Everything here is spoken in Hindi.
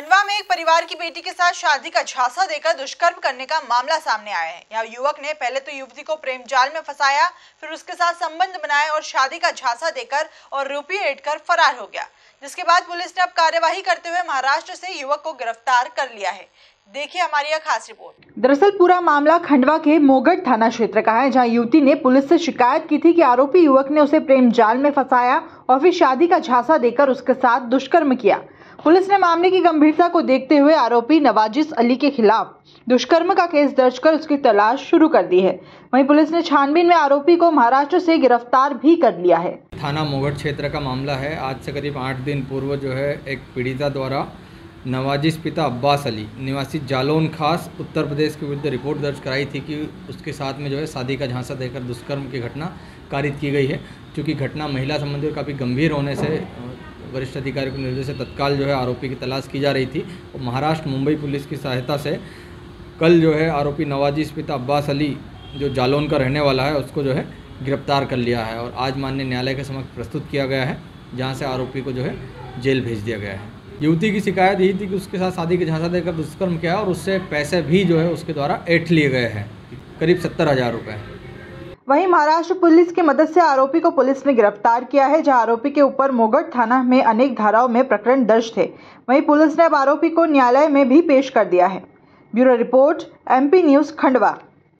खंडवा में एक परिवार की बेटी के साथ शादी का झांसा देकर दुष्कर्म करने का मामला सामने आया है। यहाँ युवक ने पहले तो युवती को प्रेम जाल में फंसाया, फिर उसके साथ संबंध बनाए और शादी का झांसा देकर और रुपये ऐंठकर फरार हो गया, जिसके बाद पुलिस ने अब कार्यवाही करते हुए महाराष्ट्र से युवक को गिरफ्तार कर लिया है। देखिए हमारी यह खास रिपोर्ट। दरअसल पूरा मामला खंडवा के मोगढ़ थाना क्षेत्र का है, जहां युवती ने पुलिस से शिकायत की थी कि आरोपी युवक ने उसे प्रेम जाल में फंसाया और फिर शादी का झांसा देकर उसके साथ दुष्कर्म किया। पुलिस ने मामले की गंभीरता को देखते हुए आरोपी नवाजिश अली के खिलाफ दुष्कर्म का केस दर्ज कर उसकी तलाश शुरू कर दी है। वहीं पुलिस ने छानबीन में आरोपी को महाराष्ट्र से गिरफ्तार भी कर लिया है। थाना मोगढ़ क्षेत्र का मामला है। आज से करीब 8 दिन पूर्व जो है एक पीड़िता द्वारा नवाजिश पिता अब्बास अली निवासी जालौन खास उत्तर प्रदेश के विरुद्ध रिपोर्ट दर्ज कराई थी कि उसके साथ में जो है शादी का झांसा देकर दुष्कर्म की घटना कारित की गई है। चूँकि घटना महिला संबंधी और काफ़ी गंभीर होने से वरिष्ठ अधिकारियों के निर्देश से तत्काल जो है आरोपी की तलाश की जा रही थी और महाराष्ट्र मुंबई पुलिस की सहायता से कल जो है आरोपी नवाजिश पिता अब्बास अली जो जालौन का रहने वाला है उसको जो है गिरफ्तार कर लिया है और आज माननीय न्यायालय के समक्ष प्रस्तुत किया गया है, जहाँ से आरोपी को जो है जेल भेज दिया गया है। युवती की शिकायत यही थी कि उसके साथ शादी का झांसा देकर दुष्कर्म किया और उससे पैसे भी जो है उसके द्वारा ऐंठ लिए गए हैं, करीब 70,000 रुपये। वहीं महाराष्ट्र पुलिस की मदद से आरोपी को पुलिस ने गिरफ्तार किया है, जहां आरोपी के ऊपर मोगढ़ थाना में अनेक धाराओं में प्रकरण दर्ज थे। वहीं पुलिस ने अब आरोपी को न्यायालय में भी पेश कर दिया है। Bureau report MP news Khandwa.